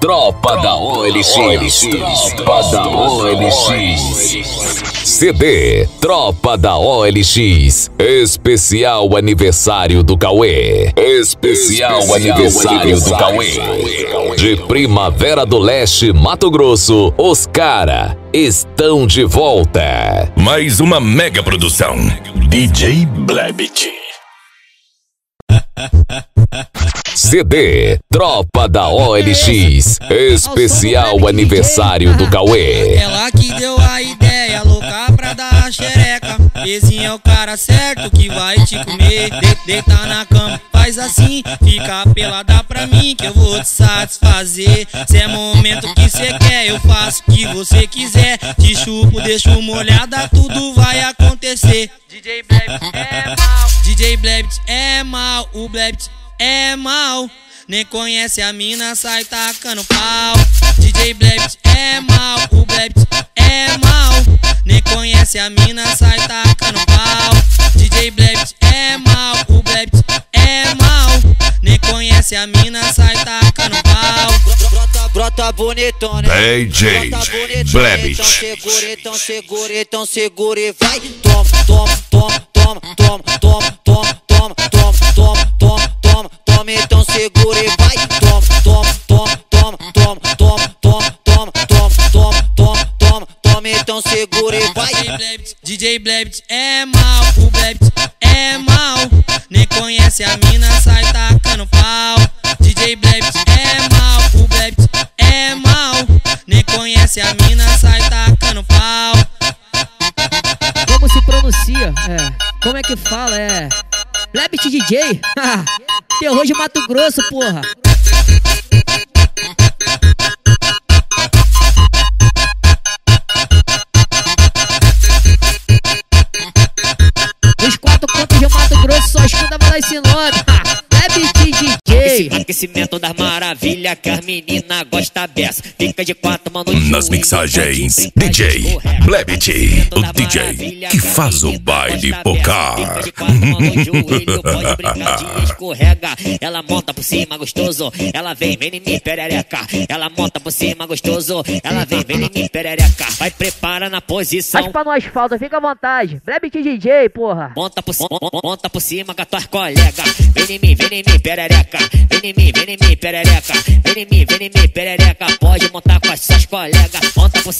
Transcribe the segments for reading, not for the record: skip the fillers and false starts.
Tropa da OLX, Tropa da OLX. CD Tropa da OLX, especial aniversário do Cauê. Especial aniversário do Cauê. De Primavera do Leste, Mato Grosso, os cara estão de volta. Mais uma mega produção. DJ Blebyt. CD Tropa da OLX, especial aniversário do Cauê. Ela que deu a ideia louca pra dar a xereca. Esse é o cara certo que vai te comer. Deita na cama, faz assim, fica pelada pra mim que eu vou te satisfazer. Se é momento que cê quer, eu faço o que você quiser. Te chupo, deixo molhada, tudo vai acontecer. DJ Blebyt é mal, DJ Blebyt é mal, o Blebyt é mal, nem conhece a mina, sai tacando pau. DJ Blebyt é mal, o Blebyt é mal, nem conhece a mina, sai tacando pau. DJ Blebyt é mal, o Blebyt é mal, nem conhece a mina, sai tacando pau. Brota bonitona, DJ Blebyt. Então segura, e vai. Toma, toma, então segura e vai. Toma, então segura e vai. DJ Blebyt é mal, o Blebyt é mal, nem conhece a mina, sai tacando pau. DJ Blebyt é mal, o Blebyt é mal, nem conhece a mina, sai tacando pau. Como se pronuncia? Como é que fala? Blebyt DJ? Terror de Mato Grosso, porra! Os quatro cantos de Mato Grosso só escuta pra dar esse nome. Blebyt DJ! Aquecimento das maravilhas que as meninas gostam dessa. Fica de quatro, mano. Nas mixagens, DJ Blebyt, o DJ que faz o baile pocar. Ela monta por cima gostoso, ela vem em mim perereca. Ela monta por cima gostoso, ela vem em mim perereca. Vai prepara na posição. Mas pra nós falta, fica à vontade. Blebyt DJ, porra. Monta por cima com as tuas colegas. Vem em mim perereca. Vem em mim perereca. Vem em mim perereca. Pode montar com as suas colegas. Monta por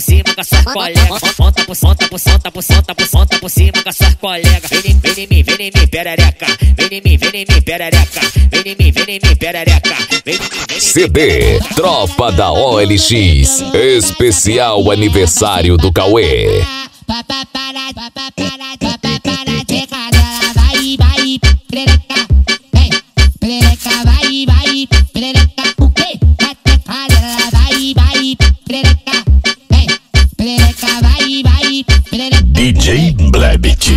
cima com as suas colegas. Monta por cima com as suas colegas. Vem em mim perereca. Vem em mim perereca. Vem em mim perereca. CD Tropa da OLX, especial aniversário do Cauê. DJ Blebyt.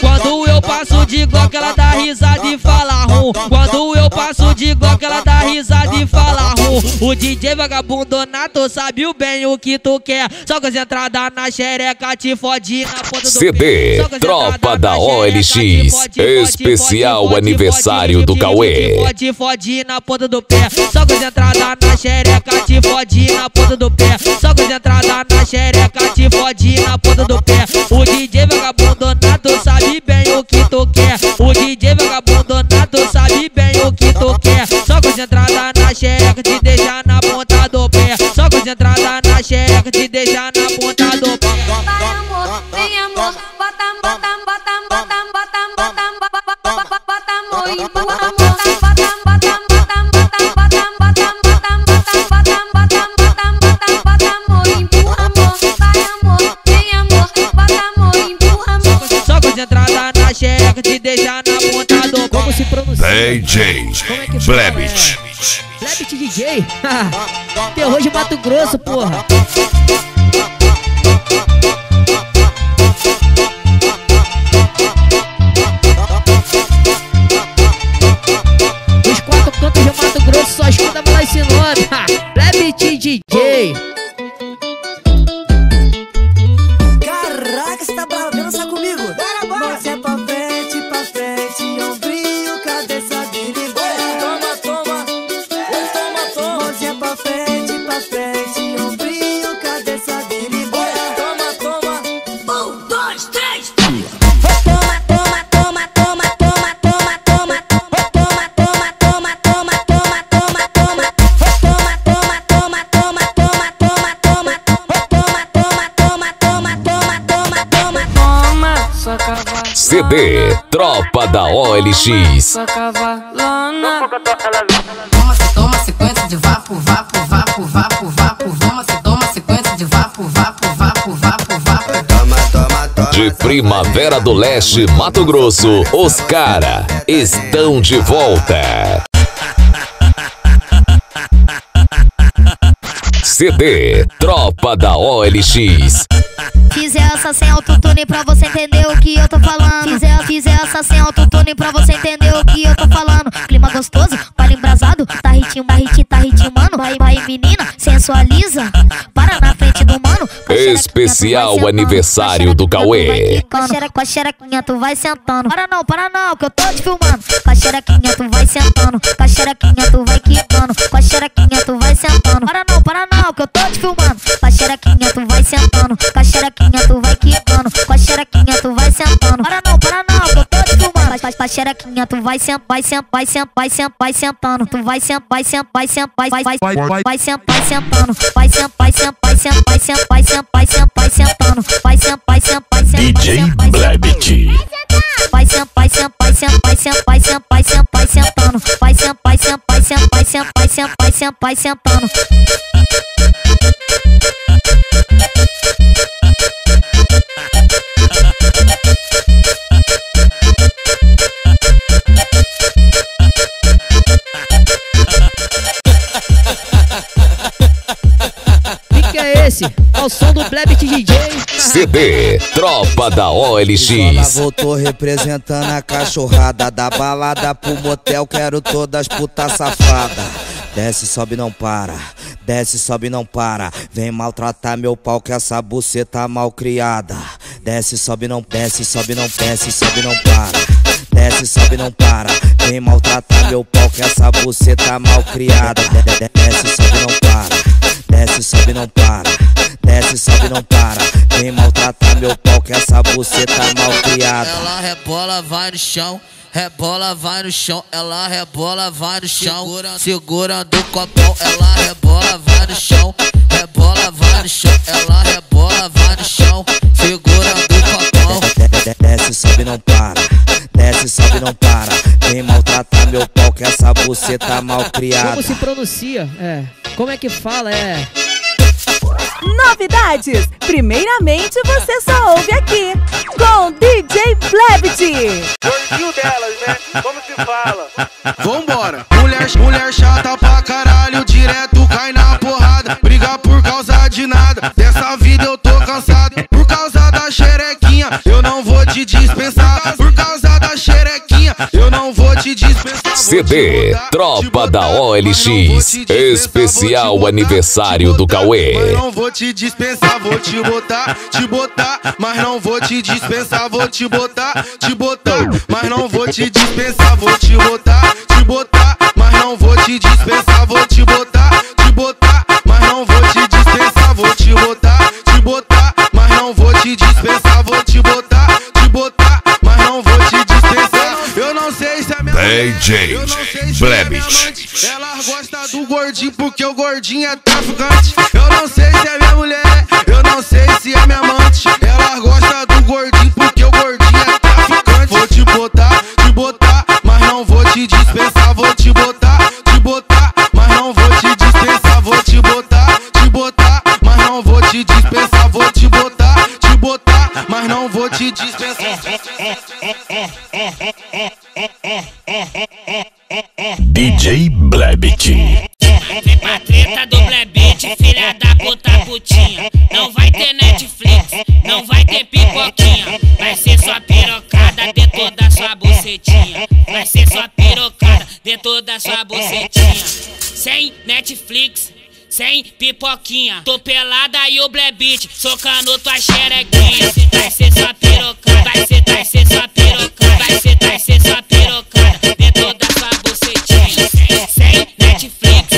Quando eu passo de Glock, ela dá risada e fala rum. Quando eu passo de Glock, ela dá risada e fala rum. O DJ vagabundo nato sabe bem o que tu quer. Só concentrada na xereca, te fode na ponta do pé. CD Tropa da OLX, especial aniversário do Cauê. Te fode na ponta do pé. Só concentrada na xereca, te fode na ponta do pé. Só concentrada na xereca, te fode na ponta do pé. O DJ vagabundo nato sabe bem o que tu quer. O DJ vagabundo nato sabe bem o que tu quer. Só concentrada na xereca, te deixa na ponta do pé. Só concentrada na xereca, te deixa na ponta do pé. Vai amor, vem amor, bota amor e bota amor. DJ Blebyt. Blebyt DJ? Terror de Mato Grosso, porra. Os quatro cantos de Mato Grosso só escuta pra esse nome. Blebyt DJ. Caraca, você tá bravendo essa comigo? Bora, bora. Mas é pra frente, eu brinco. CD Tropa da OLX. Toma, se toma 50 de vapo, vapo, vapo, vapo, vapo. Toma, se toma 50 de vapo, vapo, vapo, vapo, vapo. Toma, toma, toma. De Primavera do Leste, Mato Grosso, os cara estão de volta. CD Tropa da OLX. Fiz essa sem autotune pra você entender o que eu tô falando. Fiz essa sem autotune pra você entender o que eu tô falando. Clima gostoso, para embrasado. Tá ritinho, mano. Vai, vai, menina, sensualiza. Para na frente do mano. Especial aniversário do Cauê. Com a xerequinha tu vai sentando. Para não, que eu tô te filmando. Com a xerequinha tu vai sentando. Com a xerequinha tu vai quicando. Com a xerequinha tu vai sentando. Para não, que eu tô te filmando. Com a xerequinha tu vai sentando. Com a xerequinha tu vai quicando. Com a xerequinha tu vai sentando. Para não, que eu tô te filmando. Com a xerequinha tu vai sentando. Vai sentando. Tu vai sentando. Vai sentando. DJ Blebyt. Vai sentando. Que é esse? Ao som do Blebyt DJ. CD Tropa da OLX. Ela voltou representando a cachorrada. Da balada pro motel, quero todas puta safada. Desce, sobe, não para. Desce, sobe, não para. Vem maltratar meu pau que essa buceta mal criada. Desce, sobe, não, desce, sobe, não, desce, sobe, não para. Desce, sobe, não para. Vem maltratar meu pau que essa buceta mal criada. Desce, sobe, não para. Desce, sobe, não para. Desce, sobe, não para. Vem maltratar meu pau que essa buceta mal criada. Ela rebola, vai no chão. Rebola, vai no chão. Ela rebola, vai no chão. Segurando o copão. Ela rebola, vai no chão. Rebola, vai no chão. Ela rebola, vai no chão. Segurando o copão. Desce, sobe, não para. Desce, sobe, não para. Vem maltratar meu pau que essa buceta mal criada. Como se pronuncia? É. Como é que fala? É. Novidades! Primeiramente você só ouve aqui com DJ Blebyt. Gordinho delas, né? Como se fala? Vambora! Mulher chata pra caralho, direto cai na porrada. Briga por causa de nada, dessa vida eu tô cansado. Por causa da xerequinha, eu não vou te dispensar. Por causa da xerequinha, eu não vou te dispensar. CD Tropa da OLX. Especial aniversário do Cauê. Mas não vou te dispensar, vou te botar, mas não vou te dispensar, vou te botar, mas não vou te dispensar, vou te botar, mas não vou te dispensar, vou te botar, mas não vou te dispensar, vou te botar, mas não vou te dispensar, vou te botar, mas não vou te dispensar. Eu não sei se é DJ Blebyt. Ela gosta do gordinho porque o gordinho é traficante. Eu não sei se é minha mulher, eu não sei se é minha amante. Ela gosta do gordinho porque o gordinho é traficante. Vou te botar, mas não vou te dispensar. Vou te botar, mas não vou te dispensar. Vou te botar, mas não vou te dispensar. Vou te botar, mas não vou te dispensar. DJ Blebyt. Vem pra treta do Blebyt, filha da puta putinha. Não vai ter Netflix, não vai ter pipoquinha. Vai ser só pirocada dentro da sua bucetinha. Vai ser só pirocada dentro da sua bucetinha. Sem Netflix, sem pipoquinha. Tô pelada e o Blebyt socando tua xerequinha. Vai ser só pirocada, vai ser só pirocada. Vai ser só pirocada dentro da sua bucetinha. Sem Netflix,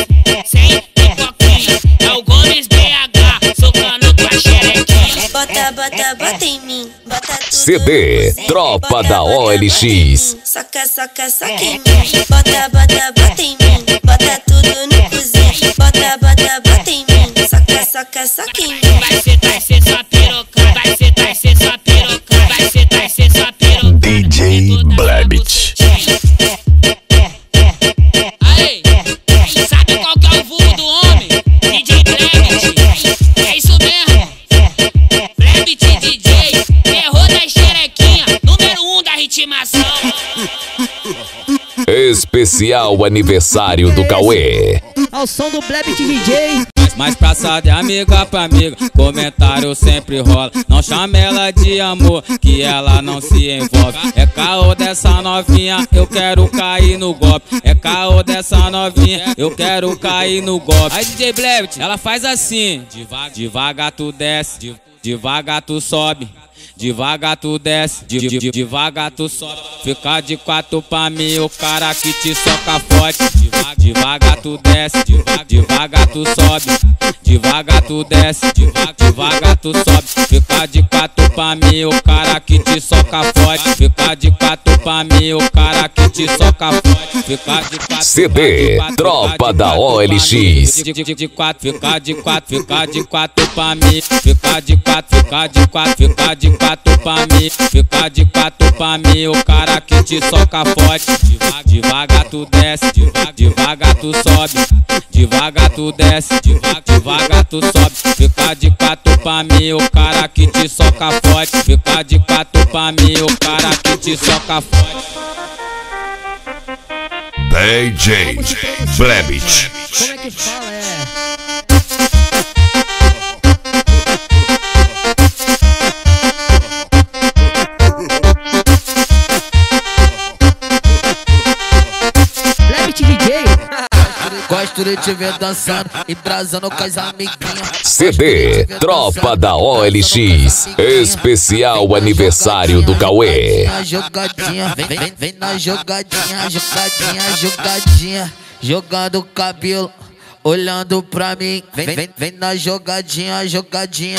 sem pipoquinha. É o Gomes BH socando tua xerequinha. Bota, bota, bota em mim. Bota tudo. CD Tropa da OLX. Soca, soca, soca em mim. Bota, bota, bota em mim. Bota tudo no cozinho. Bota, bota, bota em mim. Soca, soca, soca em mim. Vai ser só pirocada. Vai ser só pirocada. Vai ser só pirocada. Especial aniversário do Cauê. Ao som do Blebyt DJ. Mas praça de amiga pra amiga, comentário sempre rola. Não chama ela de amor, que ela não se envolve. É caô dessa novinha, eu quero cair no golpe. É caô dessa novinha, eu quero cair no golpe. Aí DJ Blebyt, ela faz assim: devagar tu desce, devagar tu sobe, devagar tu desce, devagar tu sobe. Fica de quatro pra mim, o cara que te soca forte. Devagar tu desce, devagar tu sobe, devagar tu desce, devagar tu sobe. Fica de quatro pra mim, o cara que te soca forte. Fica de quatro pra mim, o cara que te soca forte. Fica de quatro. CD, tropa da OLX. Fica de quatro, fica de quatro pra mim. Fica de quatro, fica de quatro, fica de quatro pra mim. Fica de quatro pra mim, o cara que te soca forte. Devagar tu desce, devagar tu sobe, devagar tu desce, devagar tu sobe. Fica de quatro pra mim, o cara que te soca forte. Fica de quatro pra mim, o cara que te soca forte. DJ Blebyt. Como é que fala, Gosto de te ver dançando e trazendo com as amiguinhas. CD, tropa da OLX. Especial aniversário do Cauê. Vem na jogadinha, vem na jogadinha, jogadinha. Jogando o cabelo, olhando pra mim. Vem na jogadinha, jogadinha.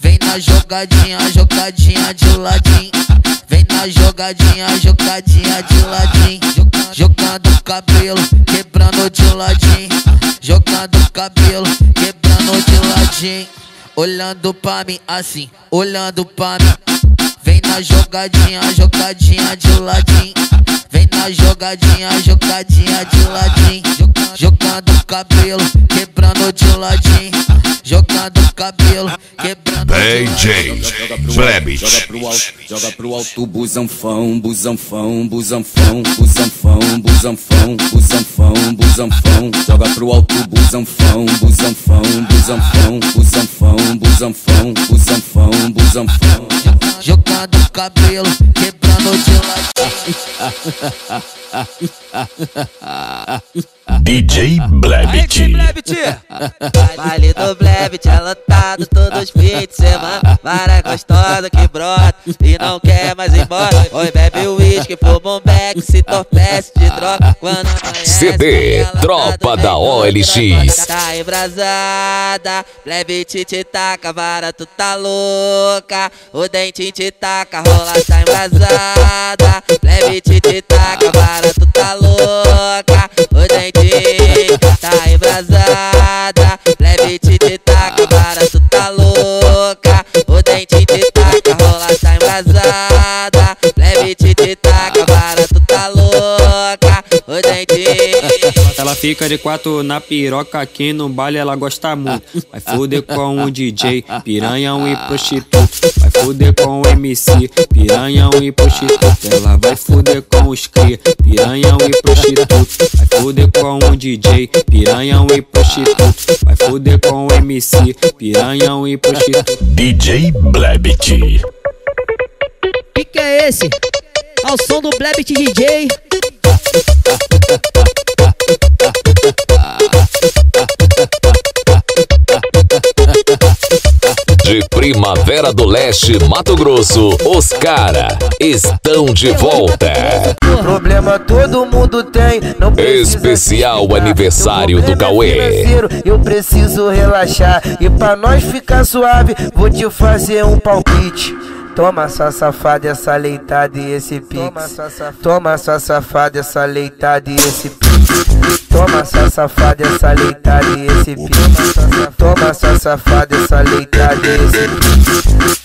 Vem na jogadinha, de ladinho. Vem na jogadinha, de ladinho. Jogando o cabelo, quebrando de ladinho. Jogando o cabelo, quebrando de ladinho. Olhando pra mim assim, olhando pra mim. Vem na jogadinha, de ladinho. Vem na jogadinha, de ladinho. Jogando o cabelo, quebrando de ladinho. Jogando o cabelo, quebrando DJ Blebyt. Joga pro alto, busanfão, busanfão, busanfão, busanfão, busanfão, busanfão, busanfão. Joga pro alto, busanfão, busanfão, busanfão, busanfão, busanfão, busanfão, busanfão. Jogando o cabelo, quebrando de ladinho. DJ Blebyt. Baile do Blebyt é lotado todos os fins de semana. Mara gostosa que brota e não quer mais ir embora. Oi, bebe o uísque, fuma um beck, se torpece de droga. Quando amanhece, CD, tropa da OLX. Tá embrasada, Blebyt te taca, vara tu tá louca. O dentinho te taca, rola tá embrasada, Blebyt te taca, vara tu tá louca. O dentinho tá embrasada, Blebyt te taca, vara tu tá louca. O dentinho te taca, rola tá embrasada, Blebyt te taca, vara tu tá louca. O dentinho. Ela fica de quatro na piroca, aqui no baile ela gosta muito. Vai foder com o DJ, piranhão e prostituto. Vai foder com o MC, piranhão e prostituto. Ela vai foder com os cria, piranhão e prostituto. Vai foder com o DJ, piranhão e prostituto. Vai foder com o MC, piranhão e prostituto. DJ Blebyt. Que é esse? Ao som do Blebyt DJ. De Primavera do Leste, Mato Grosso, os cara estão de volta. Problema todo mundo tem, não precisa. Especial aniversário do Cauê. Eu preciso relaxar e pra nós ficar suave, vou te fazer um palpite. Toma sua safada, essa leitada e esse pix. Toma sua safada, essa leitada e esse pix. Toma só safada, essa leitada e esse pique. Toma só safada, essa leitada e esse pique.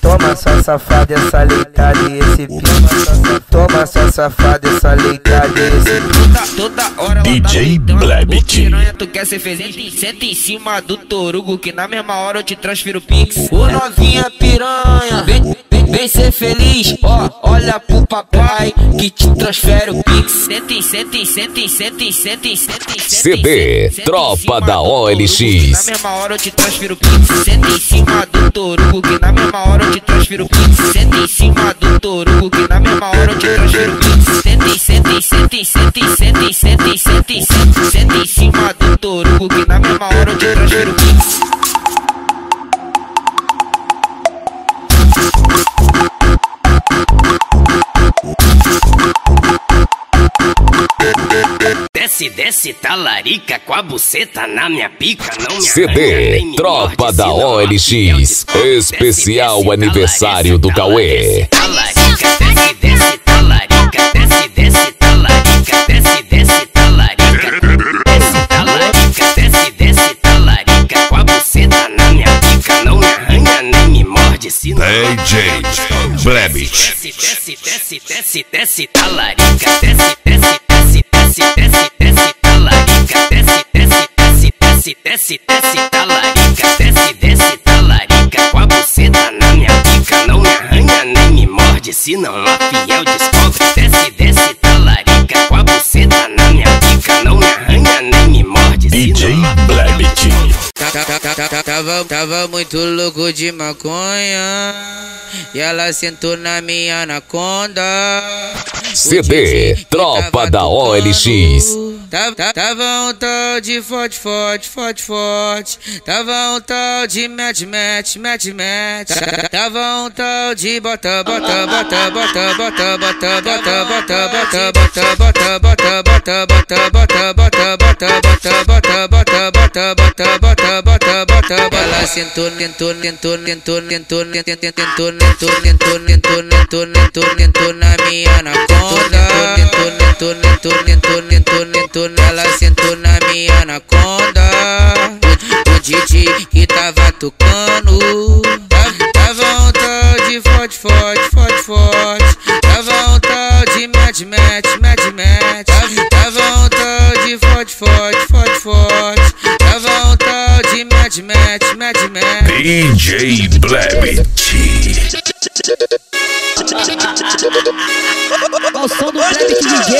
Toma só safada, essa leitada e esse pique. Toma só safada, essa leitada e esse pique. Toda hora DJ Blebyt, tu quer ser feliz? Senta em cima do torugo que na mesma hora eu te transfiro o pix. Ô novinha piranha, vem ser feliz, ó, olha pro papai que te transfere o pix. Senta, CD, tropa da OLX. Na mesma hora eu te transfiro o pix. Senta em cima do torugo que na mesma hora eu te transfiro o pix. Senta em cima do torugo que na mesma hora eu te transfiro o pix. Senta em cima do torugo que na mesma hora eu te transfiro o pix. Desce talarica com a buceta na minha pica, não me CD, tropa da OLX, especial aniversário do Cauê. Talarica, desce talarica, desce talarica, desce talarica, desce talarica, desce talarica com a buceta na minha pica, não me arranha nem me morde, se não DJ Blebyt. Desce talarica, desce talarica, desce talarica, desce talarica com a buceta na minha pica, não me arranha nem me morde, se não a fiel descobre. Desce talarica com a buceta na minha pica, não me arranha nem me morde, DJ Blebyt. Tava muito louco de maconha e ela sentou na minha anaconda. CD, tropa da OLX. Tava um tal de forte. Tava um tal de match. Tava um tal de bota. Ela sentou na minha anaconda. Ela sentou na minha anaconda. O DJ que tava tocando, tava um tal de forte. Tava um tal de match. Tava um tal de forte. Tava um tal de match. DJ Blebyt. Qual o som do Blebyt DJ?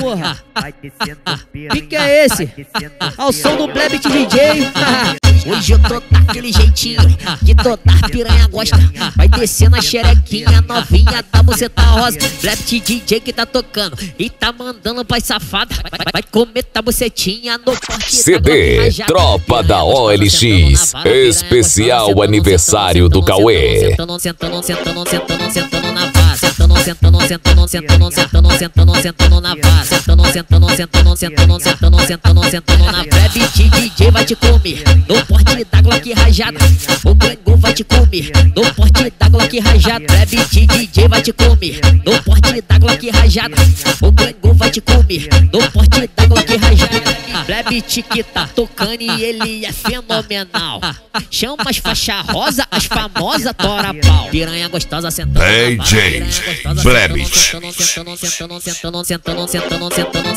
Porra. Que é esse? Ao som do Blebyt DJ. Hoje eu tô daquele jeitinho de trotar, piranha gosta. Vai descendo a xerequinha novinha da buceta rosa. Blebyt DJ que tá tocando e tá mandando pra safada. Vai comer tá bucetinha no porte. CD, tropa da OLX, especial aniversário do Cauê. Sentando na vaza. Sentando na vaza. Sentando na Blebyt DJ vai te comer no porte da Glock rajada. O Gringo vai te comer no porte da Glock rajada. Blebyt DJ vai te comer no porte da Glock rajada. O Gringo vai te comer no porte da Glock rajada. Blebyt que tá tocando e ele é fenomenal. Chama as faixa rosa, as famosas tora pau. Piranha gostosa sentando na vaza. Blebyt sentando na vaza. Sentando na vaza.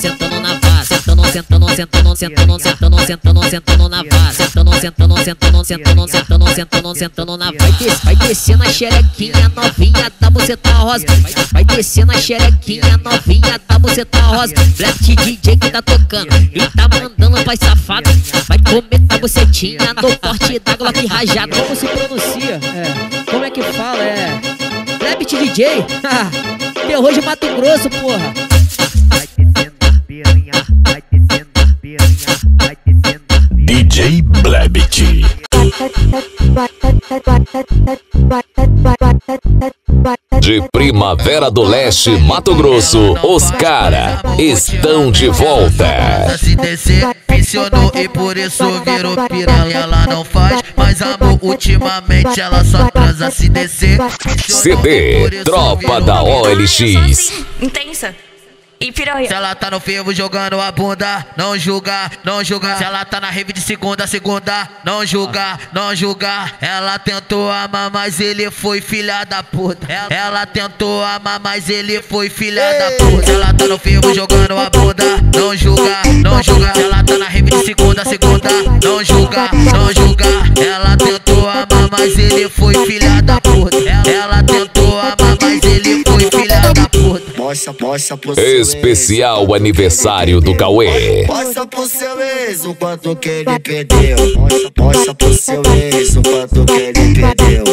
Sentando na vaza. Vai descendo a xerequinha novinha da buceta rosa. Vai descendo a xerequinha novinha da buceta rosa. Blebyt DJ que tá tocando e tá mandando pra safada. Vai comer tá bucetinha no porte da Glock rajada. Como se pronuncia? É. Como é que fala? É. Blebyt DJ? Terror de Mato Grosso, porra. DJ Blebyt. de Primavera do Leste, Mato Grosso, os caras estão de volta. Se descer, mencionou e por isso virou piranha. Ela não faz mais amor, ultimamente ela só transa. Se descer, CD, tropa da OLX. Intensa. E se ela tá no fervo jogando a bunda, não julgar, não julgar. Se ela tá na rave de segunda a segunda, não julgar, não julgar. Ela tentou amar, mas ele foi filha da puta. Ela tentou amar, mas ele foi filha da puta. Se ela tá no fervo jogando a bunda, não julgar, não julgar. Se ela tá na rave de segunda a segunda, não julgar, não julgar. Ela tentou amar, mas ele foi filha da puta. Ela tentou amar, mas ele foi filha da puta. Especial aniversário do Cauê. Mostra pro seu ex o quanto que ele perdeu. Mostra pro seu ex o quanto que ele perdeu.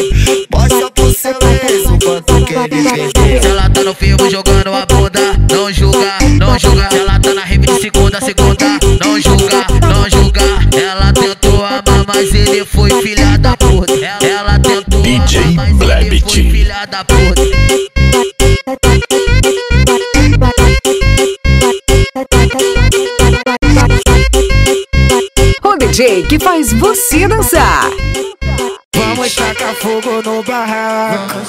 Mostra pro seu ex o quanto que ele perdeu. Se ela tá no filme jogando a bunda, não julgar, não julgar. Se ela tá na rave de segunda a segunda, não julgar, não julgar. Ela tentou amar, mas ele foi filha da puta. Ela tentou DJ Blebyt, filha da puta. DJ que faz você dançar. Vamos tacar fogo no barraco.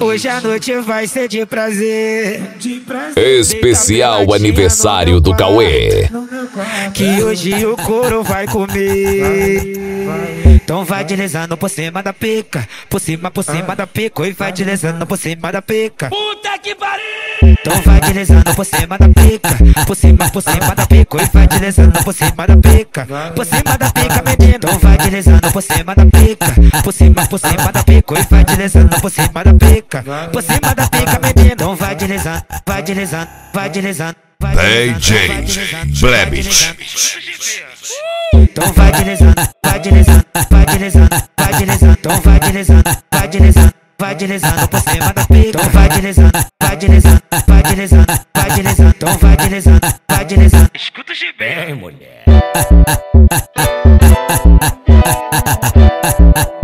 Hoje a noite vai ser de prazer. Especial aniversário do Cauê. Que hoje o couro vai comer. Então vai deslizando por cima da pica, por cima da pica. E vai deslizando por cima da pica. Puta que pariu! Então vai deslizando por cima da pica, por cima da pica. E vai deslizando por cima da pica, menino. Então vai deslizando por cima da pica, por cima da pica. E vai deslizando por cima da pica, menino. Então vai deslizando, vai deslizando, vai deslizando. DJ Blebyt. Então vai deslizando, vai deslizando, vai deslizando, vai deslizando. Então vai deslizando, vai deslizando, vai deslizando por cima da pica. Então vai deslizando, vai deslizando, vai deslizando, vai deslizando. Então vai deslizando, vai deslizando. Escuta de bem, mulher.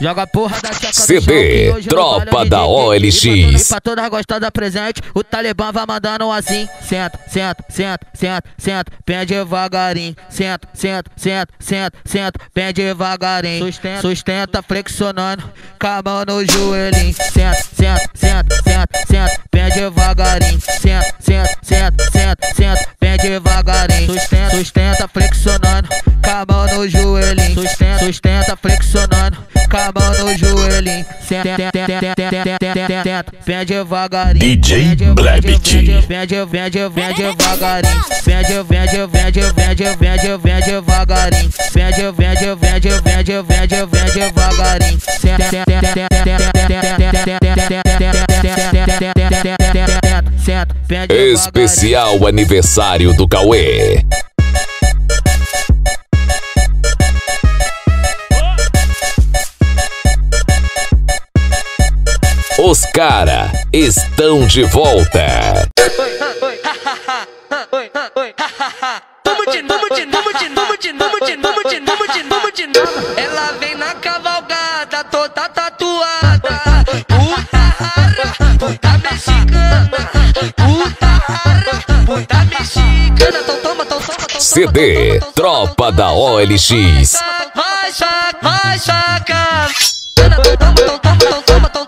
Joga a porra da checa CD, no chão, tropa da OLX. E pra todas gostadas presente, o Talibã vai mandando um assim. Senta, senta, senta, senta, senta, bem devagarinho. Senta, senta, senta, senta, senta, bem devagarinho. Sustenta, sustenta, flexionando, calma no joelhinho. Senta, senta, senta, senta, senta, bem devagarinho. Senta, senta, senta, senta, senta, bem devagarinho. Sustenta, sustenta, flexionando, calma no joelhinho. Sustenta, sustenta, flexionando, calma no joelhinho. Senta, senta, senta, senta, senta, bem devagarinho. DJ Blebyt. Vem devagarinho. Vem devagarinho. Vem devagarinho. Senta, senta, senta, senta, senta. Especial aniversário do Cauê. Os caras estão de volta. Ela vem na cavalgada toda tatuada. Puta, puta mexicana. Puta, puta mexicana. Então toma, então toma, então CD, tropa da OLX. Vai, saca, vai, saca. Toma, toma, toma, toma, toma.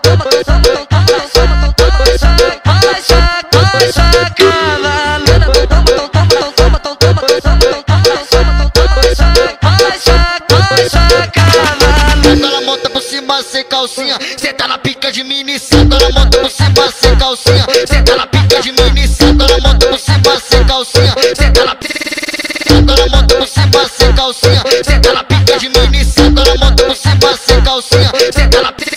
Ela monta por cima sem calcinha, cê tá na pica de mini santa. Ela monta por cima sem calcinha, cê tá na pica de mini santa. Ela monta por cima sem calcinha, cê tá na pica de mini santa. Ela monta por cima sem calcinha, cê tá na pica de mini santa. Ela monta por cima sem calcinha, cê tá na pica.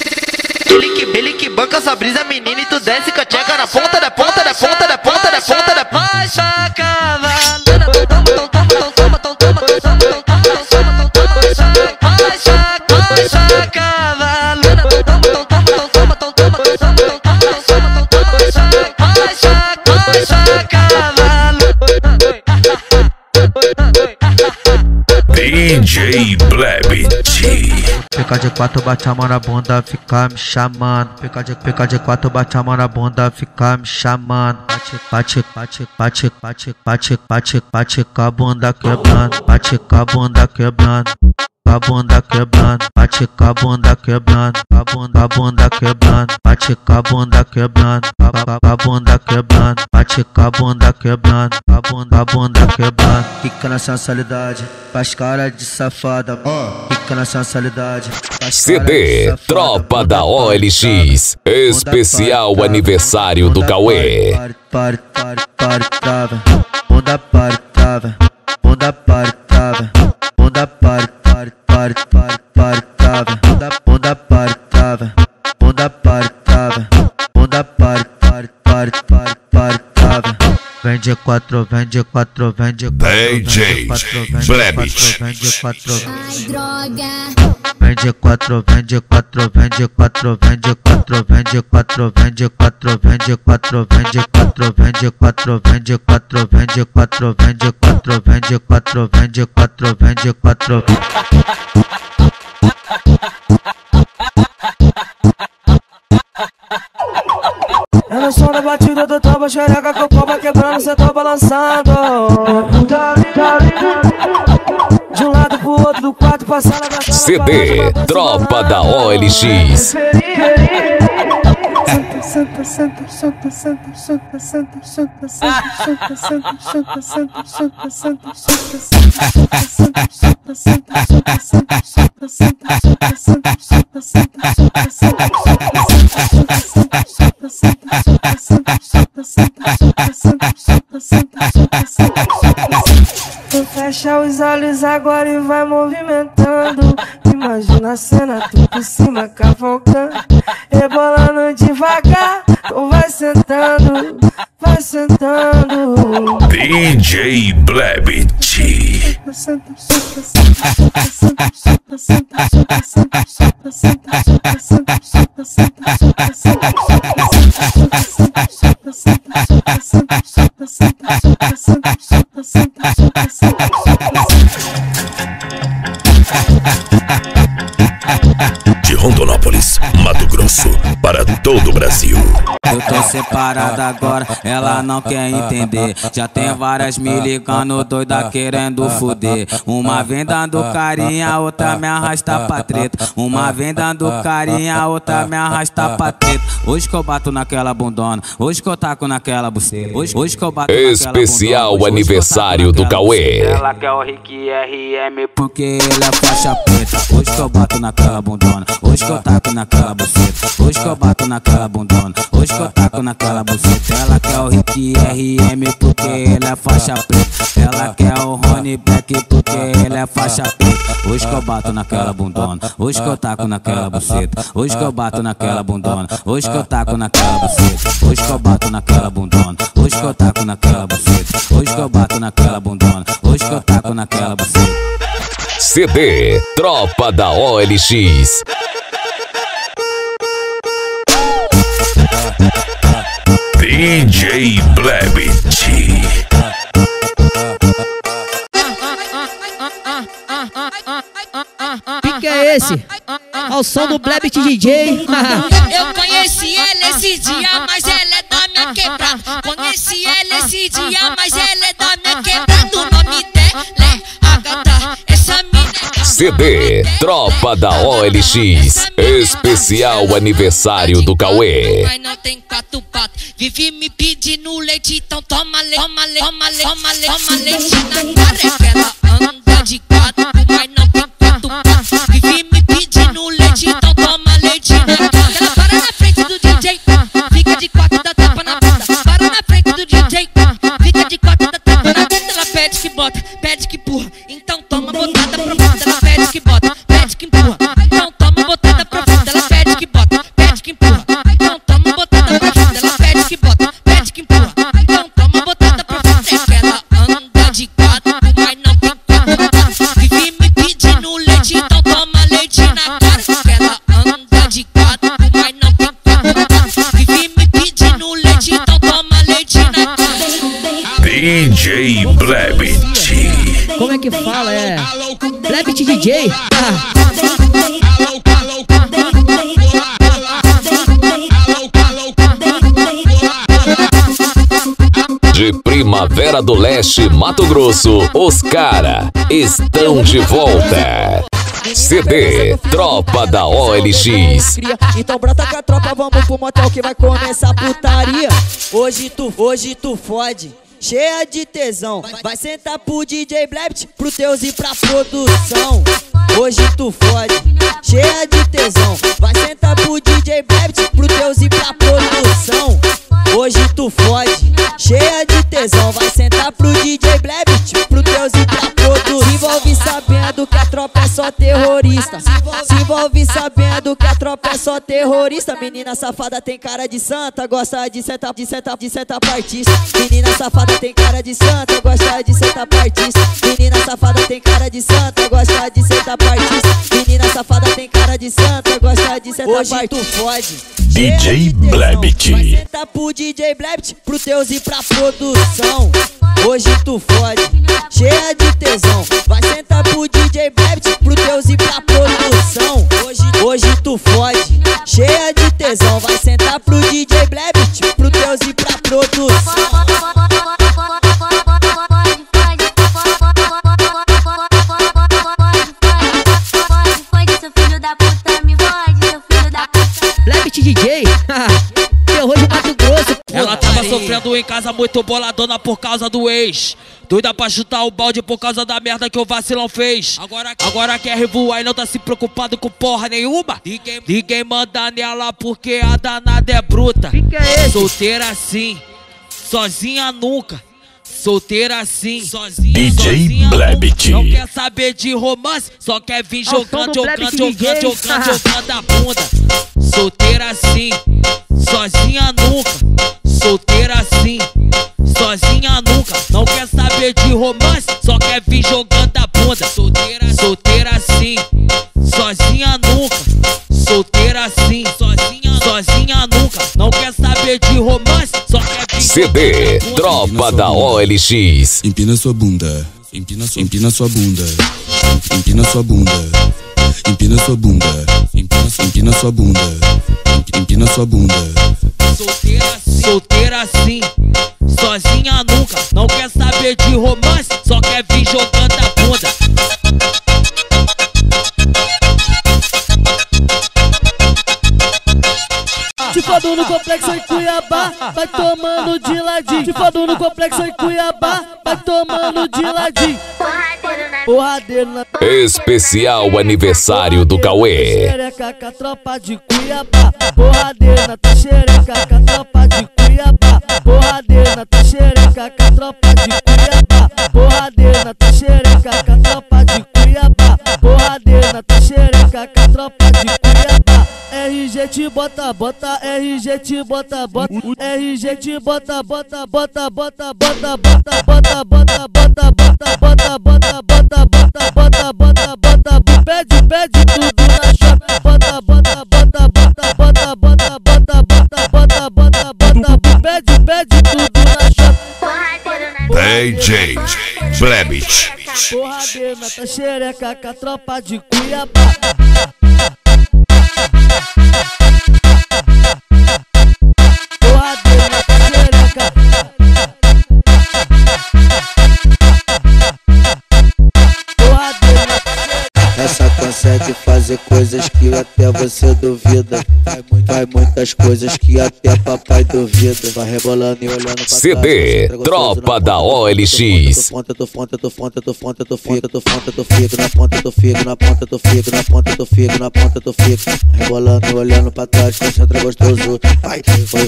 Ele que banca essa brisa, menina, e tu desce com a tcheca na ponta da ponta da ponta da ponta da ponta da ponta. DJ Blebyt. PK de 4 bate a mão na bunda, fica me chamando. PK de 4 bate a mão na bunda, fica me chamando. Bate com a bunda quebrando. Bate com a bunda quebrando. A bunda quebrando, bate com a bunda quebrando, a bunda quebrando, bate com a bunda quebrando, a bunda quebrando, bate com a bunda quebrando, a bunda quebrando. Fica na sensualidade, faz cara de safada. Fica na sensualidade. CD Tropa da OLX, especial aniversário do Cauê. Bunda partava, bunda partava, bunda partava. Partava, bunda partava, bunda partava, bunda partava. Vende 4, vende 4. DJ Blebyt. Vende 4. Eu não sou da batida do toba, xereca com copa quebrando, cê tá balançando. De um lado pro outro, do quarto passando na sala. CD, Tropa da OLX. Tu fecha os olhos agora e vai movimentando. Imagina a cena, tu por cima cavalcando, rebolando devagar, tu vai sentando, vai sentando. DJ Blebyt. De Rondonópolis, Mato Grosso, para todo o Brasil. Eu tô separado agora, ela não quer entender. Já tem várias me ligando, doida querendo foder. Uma vem dando carinha, outra me arrasta pra treta. Uma vem dando carinha, outra me arrasta pra treta. Hoje que eu bato naquela bundona, hoje que eu taco naquela buceta. Hoje que eu bato naquela bundona. Especial aniversário do Cauê. Ela quer o Rick RM porque ele é faixa preta. Hoje que eu bato naquela bundona, hoje que eu taco naquela buceta. Hoje que eu bato naquela bundona, hoje que eu taco naquela buceta. Ela quer o Rick RM porque ele é faixa preta. Ela quer o Honey Black porque ele é faixa preta. Hoje que eu bato naquela bundona, hoje que eu taco naquela buceta. Hoje que eu bato naquela bundona, hoje que eu taco naquela buceta. Hoje que eu bato naquela bundona, hoje que eu taco naquela buceta. Hoje que eu bato naquela bundona, hoje que eu taco naquela buceta. CD Tropa da OLX. DJ Blebyt. Que é esse? Ao som do Blebyt DJ. Eu conheci ela esse dia, mas ela é da minha quebrada. Conheci ela esse dia, mas ela é da minha quebrada. O nome dela é Agatha, essa mina. CD Tropa da OLX, especial aniversário do Cauê. Mas não tem quatro patas, vive me pedindo leite, então toma leite na careca. Ela anda de quatro, mas não tem quatro patas, vive me pedindo leite, então toma leite na careca. Ela para na frente do DJ, fica de quatro, dá tapa na bunda. Para na frente do DJ, fica de quatro, dá tapa na bunda. Ela pede que bota, pede que empurra, então toma botada pra bunda. Ela pede que bota, pede que empurra, então toma botada pra bunda. Ela pede que bota, pede que empurra, então toma botada pra bunda. Ela pede que bota, pede que empurra, então toma botada pra bunda. É que ela anda de quatro, mas não tem quatro patas, vive me pedindo leite, então toma leite na cara. Que ela anda de quatro, mas não tem quatro patas, vive me pedindo leite, então toma leite na cara. DJ Blebyt. Como é que fala? É Blebyt DJ. De Primavera do Leste, Mato Grosso, os cara estão de volta. CD, tropa da OLX. Então brota com a tropa, vamos pro motel que vai começar a putaria. Hoje tu fode, cheia de tesão. Vai sentar pro DJ Blebyt, pro teus e pra produção. Hoje tu fode, cheia de tesão. Vai sentar pro DJ Blebyt, pro teus e pra produção. Hoje tu fode, cheia de tesão. Vai sentar pro DJ Blebyt, pro teus e pra produção. Se envolve sabendo que a tropa é só terrorista. Se envolve sabendo que a tropa é só terrorista. Menina safada tem cara de santa, gosta de sentar pra artista. Menina safada tem cara de santa, gosta de sentar pra artista. Menina safada tem cara de santa, gosta de sentar pra artista. Menina safada tem cara de santa, gosta de sentar pra artista. Hoje tu fode, DJ Blebyt. Vai sentar pro DJ Blebyt, pro teus e pra produção. Hoje tu fode, cheia de tesão. Vai sentar pro DJ Blebyt, pro teus e pra produção. Hoje tu fode, cheia de tesão. Vai sentar pro DJ Blebyt, pro teus e pra produção. DJ, terror de Mato Grosso. Ela tava sofrendo em casa muito boladona por causa do ex. Doida pra chutar o balde por causa da merda que o vacilão fez. Agora quer revoar e não tá se preocupado com porra nenhuma. Ninguém manda nela porque a danada é bruta. Solteira assim, sozinha nunca. Solteira assim, sozinha, DJ Blebyt. Não quer saber de romance, só quer vir jogando a bunda. Solteira assim, sozinha nunca. Solteira assim, sozinha nunca. Não quer saber de romance, só quer vir jogando a bunda. Solteira assim, sozinha nunca. Solteira assim, sozinha nunca. Não quer saber de romance, só quer. CD, tropa da OLX. Empina sua bunda, empina sua bunda, empina sua bunda, empina sua bunda, empina sua bunda, empina sua bunda. Solteira assim, sozinha nunca. Não quer saber de romance, só quer vir jogando a bunda. Te fado no complexo em Cuiabá, vai tomando de ladinho. Te fado no complexo em Cuiabá, vai tomando de ladinho. Porradeiro na... Especial aniversário do Cauê. Xereca com a tropa de Cuiabá. Porradeiro na tua xereca com a tropa de Cuiabá. Porradeiro na tua xereca com a tropa de Cuiabá. Porradeiro na tua xereca com a tropa de Cuiabá. Porradeiro na tua xereca com a tropa de Cuiabá. RG te bota, RG te bota, RG te bota, pede tudo na chapa, bota, pede tudo na chapa. DJ Blebyt. Porradeiro na tua xereca com a tropa de Cuiabá. Essa consegue fazer coisas que até você duvida. Faz muitas coisas que até papai duvida. Vai rebolando e olhando pra CD, tropa da OLX. Na ponta do figo. Rebolando e olhando pra trás, concentra gostoso.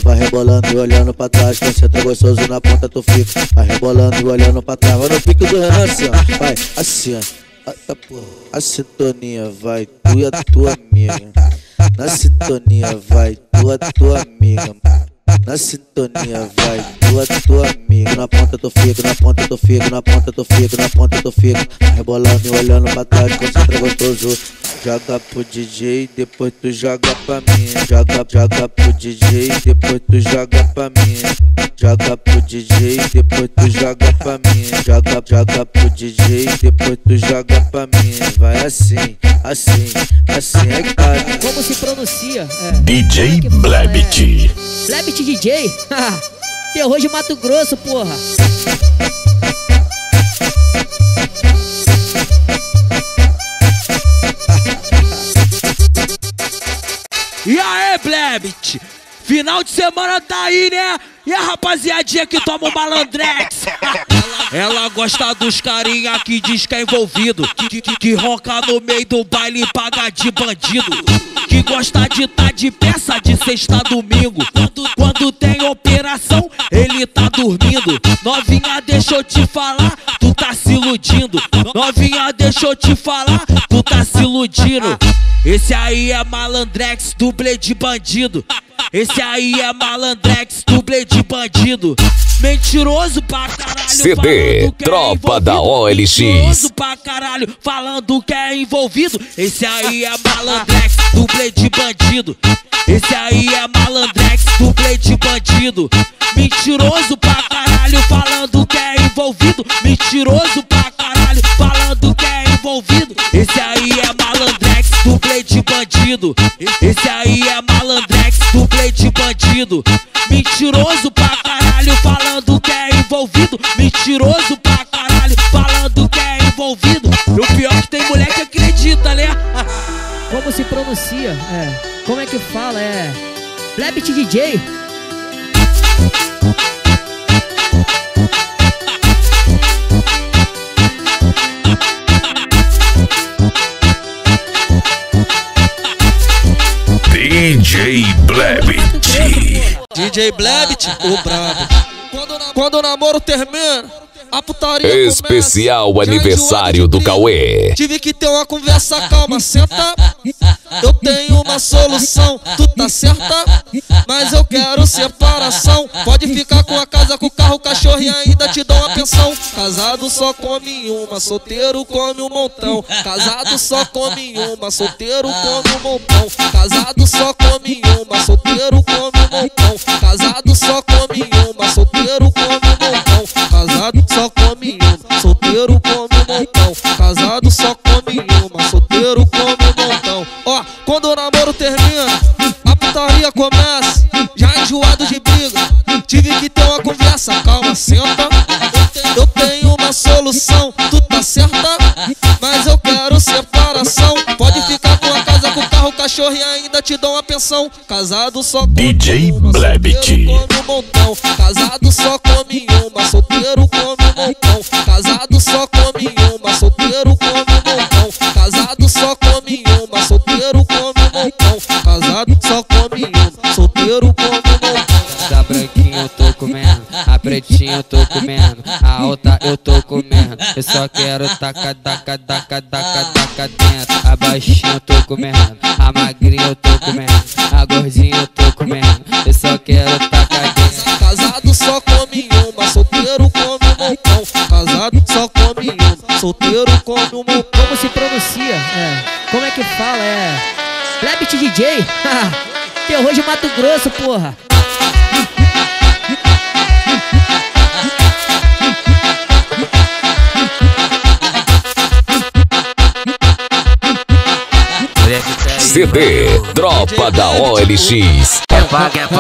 Vai rebolando e olhando pra trás, concentra gostoso. Na ponta do figo. Vai rebolando e olhando pra trás. Vai no pico do Renan assim, ó. Vai, assim, ó. A sintonia vai, tu e a tua amiga. Na sintonia vai, tu e a tua amiga. Na sintonia vai. tua com tua amiga. Na ponta tu fica, na ponta tu fica, na ponta tu fica, na ponta tu fica. Rebolando e olhando pra trás, concentra gostoso. Joga pro DJ, depois tu joga pra mim. Joga pro DJ, depois tu joga pra mim. Joga pro DJ, depois tu joga pra mim. Joga pro DJ, depois tu joga pra mim. Vai assim, assim, assim é caro. Como se pronuncia? É. DJ Blebyt. Blebyt DJ? Terror de Mato Grosso, porra. E aê, Blebyt? Final de semana tá aí, né? E a rapaziadinha que toma o Malandrex? Ela gosta dos carinha que diz que é envolvido, que ronca no meio do baile e paga de bandido, que gosta de tá de peça de sexta a domingo. Quando tem operação, ele tá dormindo. Novinha, deixa eu te falar, tu tá se iludindo. Novinha, deixa eu te falar, tu tá se iludindo. Esse aí é Malandrex, dublê de bandido. Esse aí é Malandrex, dublê de bandido. Mentiroso pra caralho, CD, tropa da OLX. Mentiroso pra caralho, falando que é envolvido. Esse aí é Malandrex, dublê de bandido. Esse aí é Malandrex, dublê de bandido. Mentiroso pra caralho, falando que é envolvido. Mentiroso pra caralho, falando que é envolvido. Esse aí é Malandrex, dublê de bandido. Esse aí é Malandrex, dublê de bandido. Mentiroso pra caralho, falando que é envolvido. Mentiroso pra caralho, falando que é envolvido. E o pior que tem mulher que acredita, né? Como se pronuncia? É. Como é que fala? É. Blebyt DJ. DJ Blebyt. DJ Blebyt, o brabo. Quando o namoro termina, a putaria especial começa. Aniversário do Cauê. Tive que ter uma conversa calma, senta. Eu tenho uma solução, tu tá certa, mas eu quero separação. Pode ficar com a casa, com o carro, o cachorro e ainda te dou uma pensão. Casado só come uma, solteiro come um montão. Casado só come uma, solteiro come um montão. Casado só come uma, solteiro come um montão. Casado só come uma, solteiro come um montão. Casado só come uma, solteiro come um montão. Casado só come uma, solteiro come um montão. Ó, quando o namoro termina, a putaria começa. Já enjoado de briga, tive que ter uma conversa calma, senta. Eu tenho uma solução, tu tá certa, mas eu quero separação. Pode ficar com a casa, com o carro, o cachorro e ainda te dou uma pensão. Casado só come DJ uma, solteiro come um montão. Casado só come uma, solteiro come um montão. Casado só come uma, solteiro come um montão. Casado só come uma, solteiro come um montão. Casado só come uma, solteiro come um montão. Da branquinha eu tô comendo, a pretinha eu tô comendo, a alta eu tô comendo. Eu só quero taca, taca, taca, taca, taca dentro. A baixinha eu tô comendo, a magrinha eu tô comendo, a gordinha eu tô comendo. Eu só quero taca dentro. Casado só come uma, solteiro come um montão. Casado só come uma, solteiro come um montão. Como se pronuncia? É. Como é que fala? É. Blebyt DJ? Terror de Mato Grosso, porra. CD, tropa da OLX. Quer pagar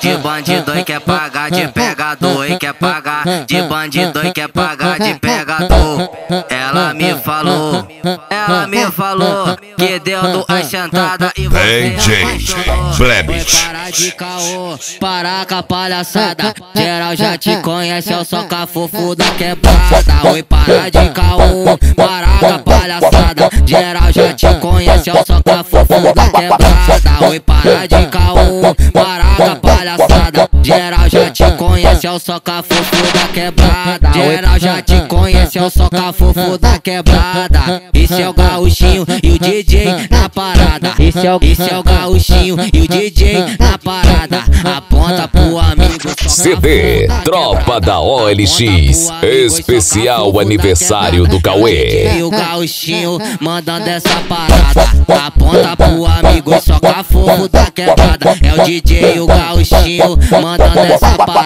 de bandido e quer pagar de pegador. E quer pagar de bandido e quer pagar de pegador. Ela me falou que deu duas chantadas e você apaixonou. Foi parar de caô, parar com a palhaçada. Geral já te conhece, eu sou cafofo da quebrada. Oi, parar de caô, parar com a palhaçada. Geral já te conhece, eu sou cafofo da quebrada. Oi, parar de caô, parar com a palhaçada. Geral já te conheceu, soca fofo da quebrada. Geral já te conheceu, soca fofo da quebrada. Esse é o Gaúchinho e o DJ na parada. Esse é o Gaúchinho e o DJ na parada. Aponta pro amigo. CD Tropa da OLX, especial aniversário do Cauê. E o Gaúchinho mandando essa parada. Aponta pro amigo, soca fofo da quebrada. É o DJ o Gaúchinho mandando essa parada.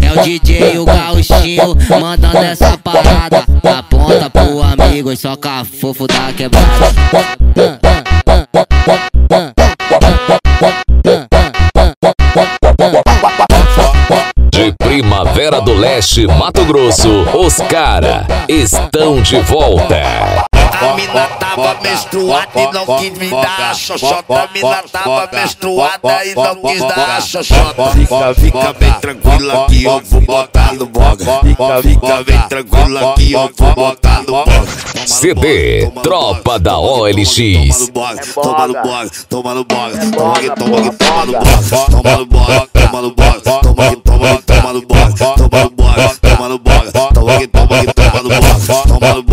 É o DJ o Gaúchinho mandando essa parada. Aponta pro amigo, soca fofo da quebrada. De Primavera do Leste, Mato Grosso, os caras estão de volta. A mina tava menstruada e não quis me dar a xoxota. A mina tava menstruada e não quis dar a xoxota. Fica bem tranquila que eu vou botar no boga. Fica bem tranquila que eu vou botar no boga. CD Tropa da OLX. Toma no boga, toma no boga, toma no boga, toma no boga, toma no boga, toma no boga, toma no boga, toma no boga, toma no boga, toma no boga, toma no boga. Toma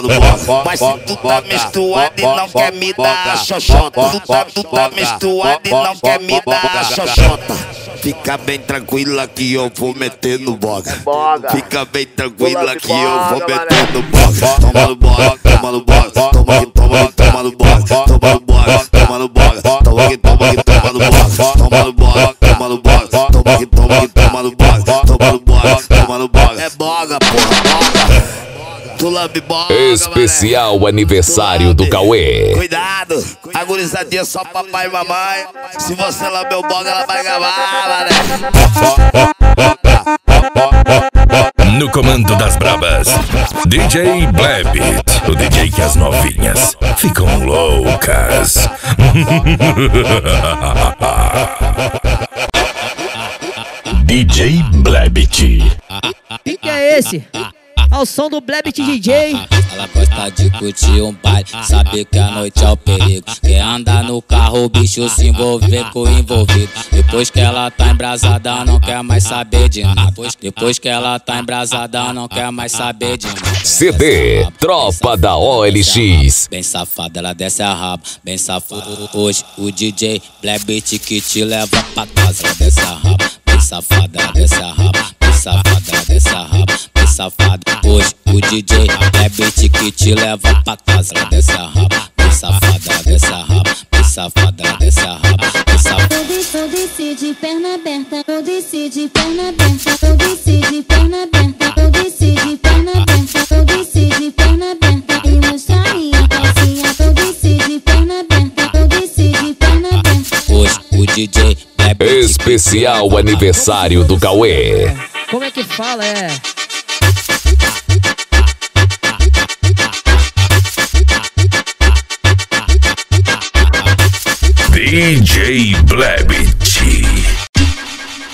no boga. Mas se tu tá menstruado e não quer me dar a xoxota. Tu tá menstruado e não quer me dar a xoxota. Fica bem tranquila que eu vou meter no boga. Fica bem tranquila que eu vou meter no boga. Toma no boga, toma no boga, toma no boga, toma no boga, toma no boga, toma no boga, toma no boga, toma no boga, toma no boga, toma no boga. É boga, porra, boga. Especial aniversário do Cauê. Cuidado, a gurizadinha só papai e mamãe. Se você lamber o boga, ela vai acabar, mané. No comando das brabas, DJ Blebyt, o DJ que as novinhas ficam loucas. DJ Blebyt. Quem que é esse? Ao som do Blebyt DJ. Ela gosta de curtir um baile, sabe que a noite é o perigo. Quer andar no carro, o bicho se envolver com o envolvido. Depois que ela tá embrasada, não quer mais saber de nada. Depois que ela tá embrasada, não quer mais saber de nada. CD Tropa da OLX. Bem safada, ela desce a raba, bem safada. Hoje o DJ Blebyt que te leva pra casa. Ela desce a raba, bem safada, desce a raba, bem safada, desce a raba. Safado, hoje o DJ Blebyt que te leva pra casa. Dessa raba, safada, dessa raba, safada, dessa raba, safada. Eu desci de perna aberta, eu desci de perna aberta, eu desci de perna aberta, eu desci de perna aberta, eu desci de perna aberta e não saí a calcinha, eu desci de perna aberta, eu desci de perna aberta. Hoje o DJ Blebyt. Especial aniversário do Cauê. Como é que fala, é? DJ Blebyt.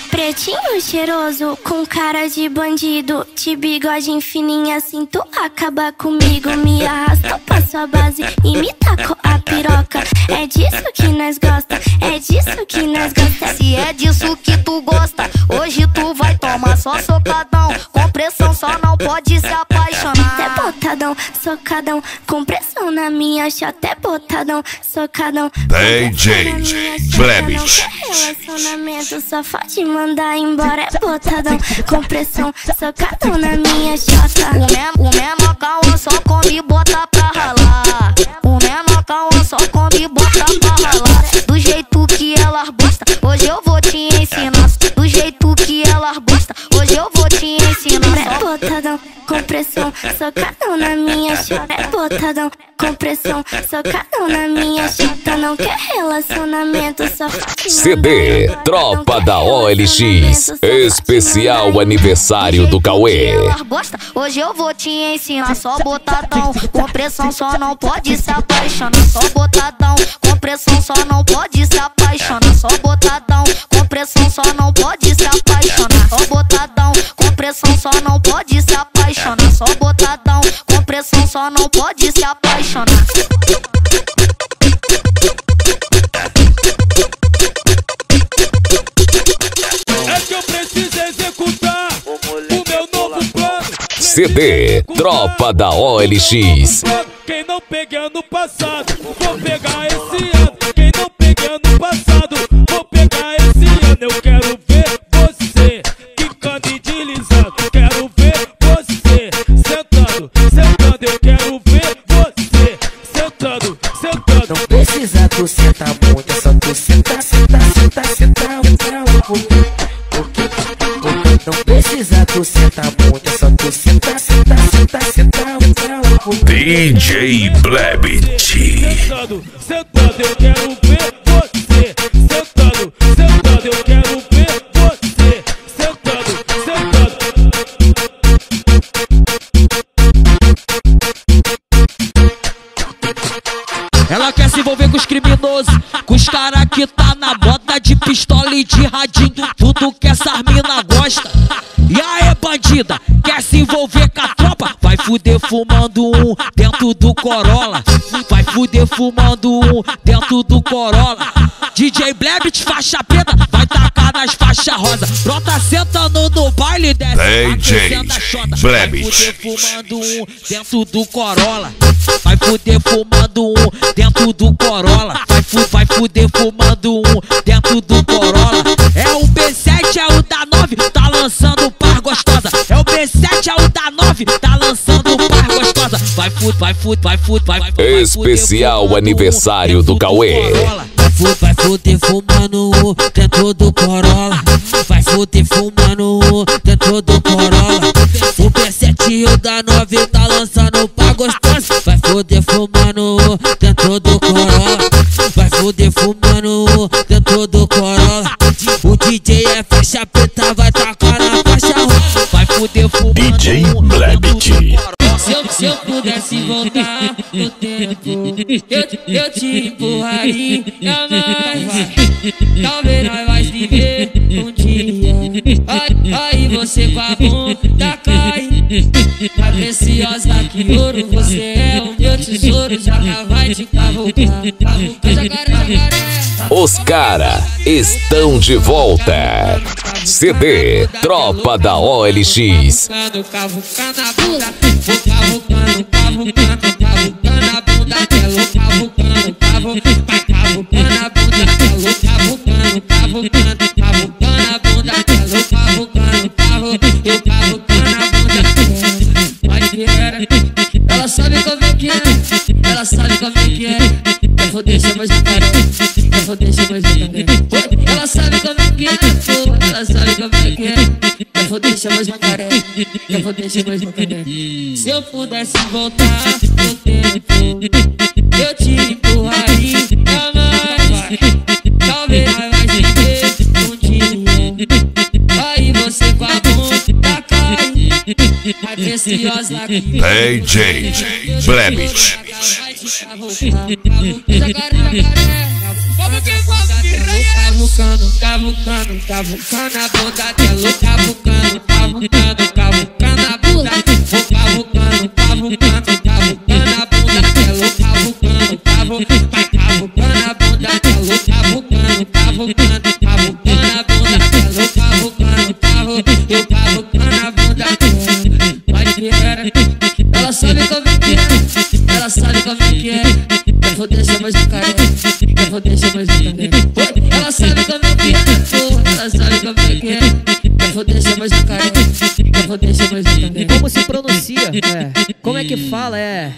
Pretinho cheiroso, com cara de bandido, de bigode fininha, assim tu acaba comigo. Me arrasta pra sua base e me tacou a piroca. É disso que nós gosta, é disso que nós gosta. Se é disso que tu gosta, hoje tu vai tomar só socadão. Com pressão só não pode se apaixonar. É botadão, socadão, com pressão na minha chata. É botadão, socadão. DJ Blebyt. Relacionamento só faz mandar embora, é botadão, com pressão, socadão na minha chota. O mesmo Cauã só come e bota pra ralar. O mesmo Cauã só come e bota pra ralar. Do jeito que elas bosta, hoje eu vou te ensinar. Do jeito que elas bosta, hoje eu vou te ensinar. É botadão, com pressão, socadão na minha chota. É botadão, com pressão, socadão na minha chota. Não quer relacionamento, só CD Tropa da OLX, especial aniversário do Cauê. Hoje eu vou te ensinar, só botadão, com pressão só não pode se apaixonar. Só botadão, com pressão só não pode se apaixonar. Só botadão, com pressão só não pode se apaixonar. Só botadão, com pressão só não pode se apaixonar. Só botadão, com pressão só não pode se apaixonar. CD Tropa da OLX. Quem não pegar no passado, vou pegar esse ano. Quem não pegar no passado, vou pegar esse ano. Eu quero ver você ficando e deslizando. Quero ver você sentando, sentando. Eu quero ver você sentando, sentando. Não precisa tu sentar muito, é só tu sentar, sentar, sentar, sentar, sentar um pouco. Não precisa tu sentar muito, é só tu sentar, sentar, sentar, sentar, sentar um pouco. DJ Blebyt. Sentando, sentando, eu quero ver você. Sentando, sentando, eu quero ver você. Sentando, sentando. Ela quer se envolver com os criminosos, com os caras que tá na bota de pistola e de radinho. Tudo que essas mina gosta. E aê, bandida, quer se envolver com a tropa? Vai fuder fumando um dentro do Corolla. Vai fuder fumando um dentro do Corolla. DJ Blebyt, faixa preta, vai tacar nas faixas rosa. Brota sentando no baile, desce a chota. Vai fuder fumando um dentro do Corolla. Vai fuder fumando um dentro do Corolla. Vai fuder fumando um dentro do Corolla. É o B7, é o da 9, tá lançando par gostosa. É o B7, é o da 9, tá lançando par gostosa. Vai fuder, vai fuder, vai fuder, vai fuder. Especial aniversário do Cauê. Vai fuder fumando um dentro do Corolla. Vai fuder fumando um dentro do Corolla. O B7 e o da 9 tá lançando par gostosa. Vai fuder fumando um dentro do Corolla. Vai fuder fumando dentro do Corolla. O DJ é faixa preta, vai tacar na faixa rosa. Vai fuder fumando DJ Blebyt. Se eu pudesse voltar no tempo, eu te empurraria, mas talvez nós vai viver um dia. Aí você com a bunda cai, mais preciosa que ouro, você é o meu tesouro. Já vai te cavucar, cavucar, jacaré. Os caras estão de volta. CD Tropa da OLX. Cavucar na bunda, cavucar na bunda, cavucar na bunda, cavucar na bunda, cavucar na bunda. Mas que era, ela sabe como é que é, ela sabe como é que é. Eu vou deixar mais um cara. Vou deixar mais um careca. Ela sabe como é que é, ela sabe como é que é. Eu vou deixar mais um careca. Eu vou deixar mais um careca. Se eu pudesse voltar no tempo, eu te empurraria, mas talvez vai viver um dia. Aí você com a bunda cai, mais preciosa que DJ Blebyt. Como que faz cavucando, cavucando, cavucando a bunda dela, cavucando, cavucando, cavucando a bunda, cavucando, cavucando, cavucando a bunda dela, cavucando, cavucando a bunda dela, cavucando, cavucando, cavucando a bunda dela, cavucando, cavucando a bunda dela. Mas que era, ela sabe como é que é, ela sabe como é que é. Eu vou deixar mais um careca, eu vou deixar mais um careca. Ela sabe como é que é, ela sabe como é que é. Eu vou deixar mais um careca, eu vou deixar mais um careca. Como se pronuncia, é, como é que fala, é.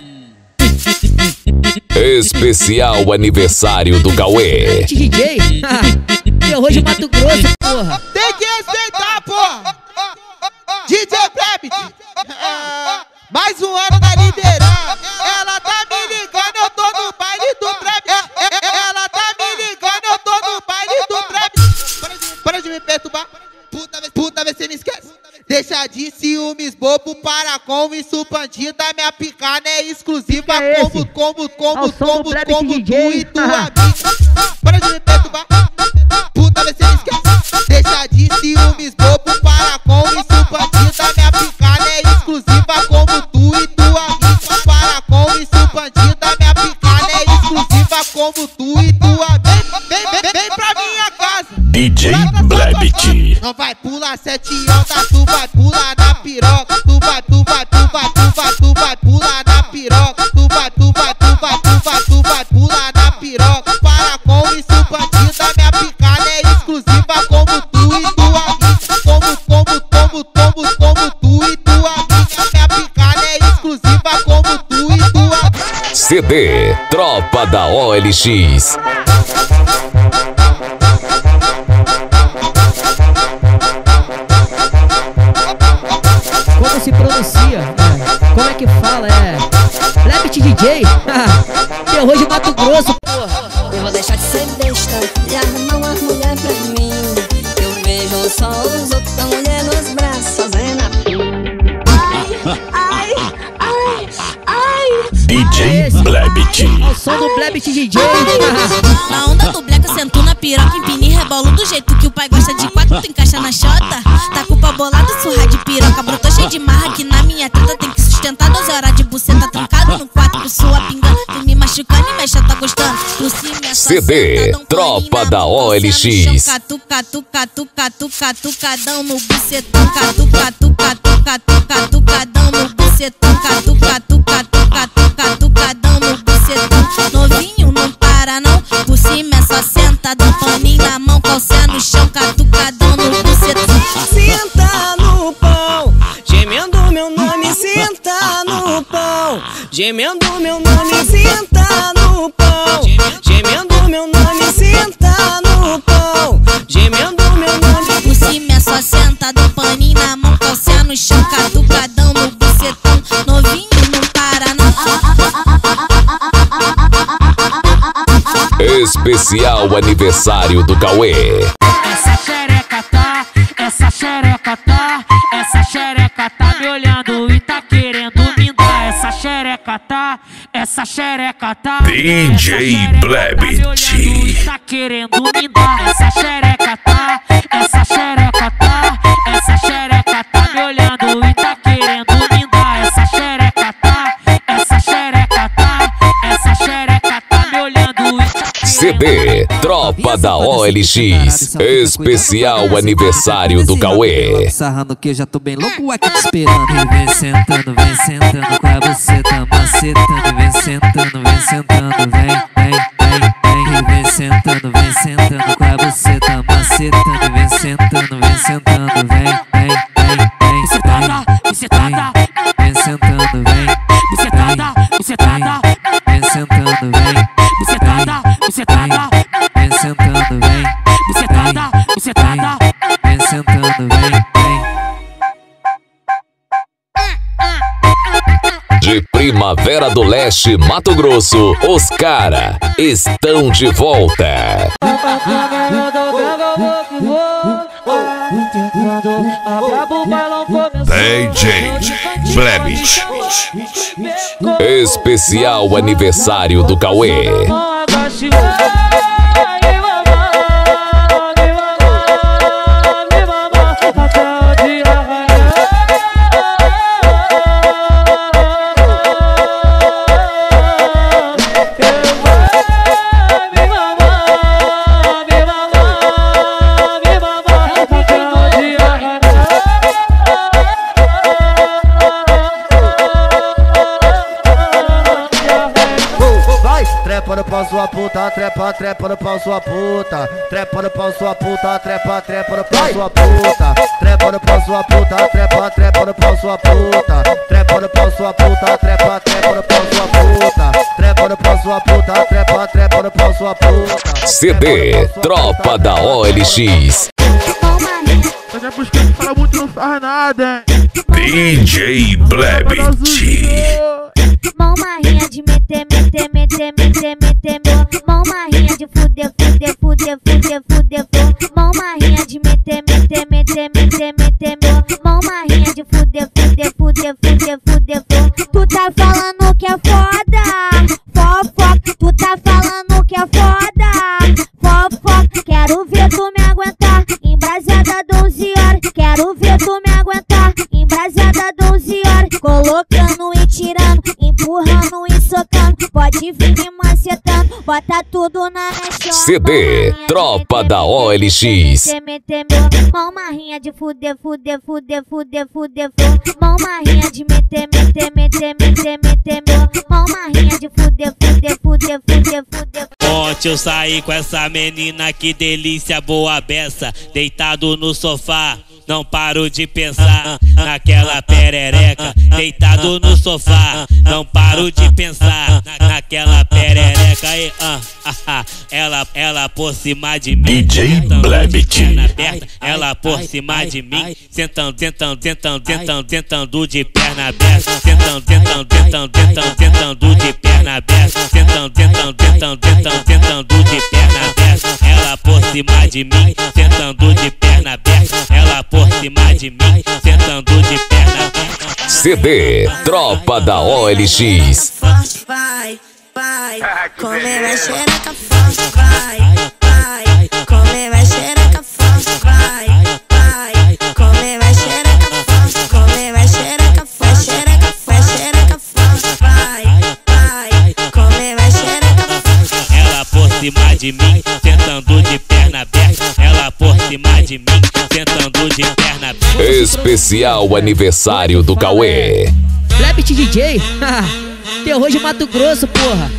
Especial aniversário do Cauê. DJ, eu hoje Mato Grosso, porra. Tem que respeitar, porra. DJ Blebyt, mais um ano na liderança. Ela tá me ligando, eu tô no baile do trap. Ela tá me ligando, eu tô no baile do trap. Para de me perturbar, puta, vê se me esquece. Deixa de ciúmes bobo, para com isso, bandida. Minha picada é exclusiva. Combo, tu e tua bicha. Para de me perturbar, puta, vê se me esquece. Deixa de ciúmes bobo, para com isso, bandida. Minha picada é exclusiva. Como tu e tua bicha. Para com isso, bandida. Minha picada é exclusiva. Como tu e tua bicha. Vem pra minha casa. DJ Blebyt. Não vai pular 7 horas, tu vai pular na piroca. Tu vai, pula na piroca, tu vai, pula na piroca. Para com isso, bandida, minha picada é exclusiva como tu e tua amiga. Como tu e tua amiga, minha picada é exclusiva como tu e tua amiga. CD Tropa da OLX. Como se pronuncia, é. Como é que fala, é? Blebyt DJ, terror de Mato Grosso, porra. Eu vou deixar de ser besta e arrumar uma mulher pra mim. Eu vejo só os outros com a mulher nos braços, fazendo a pia. Ai. DJ Blebyt. O som do Blebyt DJ. Na onda do bleco, sento na piroca, empina e rebolo do jeito que o pai gosta de quatro, tu encaixa na xota. Tá com o pau bolado, surra de piroca, brotou cheio de marra que na minha teta tem que sustentar 12 horas de buceta, trancado no quarto, sua pinga, tu me machucando e mexa, tá gostando. CD, Tropa da OLX. Catucadão no bucetão, catucadão no bucetão, catucadão no bucetão. Novinho não para não, por cima é só sentadão, paninho na mão, calça no chão, catucadão no bucetão. Senta no pau, gemendo meu nome, senta no pau, gemendo meu nome, senta no pau, gemendo meu nome, senta no pau, gemendo meu nome. Por cima é só sentadão, paninho na mão, calça no chão, catucadão no bucetão. Novinho não para não. Especial aniversário do Cauê. Essa xereca tá, essa xereca tá, essa xereca tá me olhando e tá querendo me dar. Essa xereca tá, essa xereca tá, DJ Blebyt tá me olhando e tá querendo me dar. Essa xereca tá, essa xereca tá, essa xereca tá me olhando e tá querendo me dar. Essa xereca tá, essa xereca tá, essa xereca tá me olhando e tá. CD Tropa da OLX, especial aniversário do Cauê. Sarrando que eu já tô bem louco aqui te esperando. Vem sentando com a buceta macetando. Vem sentando, vem sentando, vem sentando com a buceta macetando. Vem sentando, vem sentada, bucetada. Vem sentando, vem bucetada, bucetada. Vem sentando, vem bucetada, bucetada, vem sentando, vem bucetada, bucetada, vem sentando, vem. De Primavera do Leste, Mato Grosso, os cara estão de volta. DJ Blebyt, especial aniversário do Cauê. Trepa no pau sua puta, trepa no pau sua puta, trepa no pau sua puta, trepa no pau sua puta, trepa no pau sua puta, trepa no pau sua puta, trepa no pau sua puta, trepa no pau sua puta, trepa no pau sua puta, trepa no pau sua puta. CD Tropa da OLX. DJ Blebyt. Mão marrinha de meter, mão marrinha de fuder, mão marrinha de meter, mão marrinha de fuder. Tu tá falando que é foda, fofoca. Tu tá falando que é foda, fofoca. Quero ver tu me aguentar, embrasada 12 horas. Quero ver tu me aguentar, embrasada 12 horas. Colocando e tirando, empurrando e socando, pode vir me macetando, bota tudo na chama. CD, tropa da OLX. Mão marrinha de fuder, fuder, fuder, fuder, fuder, fuder. Mão marrinha de meter, meter, meter, meter, meter, meter. Mão marrinha de fuder, fuder, fuder, fuder, fuder. Ontem eu saí com essa menina, que delícia, boa beça. Deitado no sofá, não paro de pensar naquela perereca. Deitado no sofá, não paro de pensar naquela perereca. E, ela por cima de mim. DJ Blebyt. Ela por cima de mim. Sentando de perna aberta. Sentando de perna aberta. Sentando de perna aberta. Ela por cima de mim. Sentando de perna aberta. Ela por cima de mim, sentando de perna. CD, tropa da OLX. Vai, vai, comer a xereca forte. Vai, comer a xereca forte. Vai, comer a xereca forte. Comer a xereca forte. Xereca forte. Vai, comer a xereca forte. Ela por cima de mim, sentando de perna aberta. Ela por cima de mim, sentando de perna aberta. Especial aniversário do Cauê. Blebyt DJ? Terror de Mato Grosso, porra.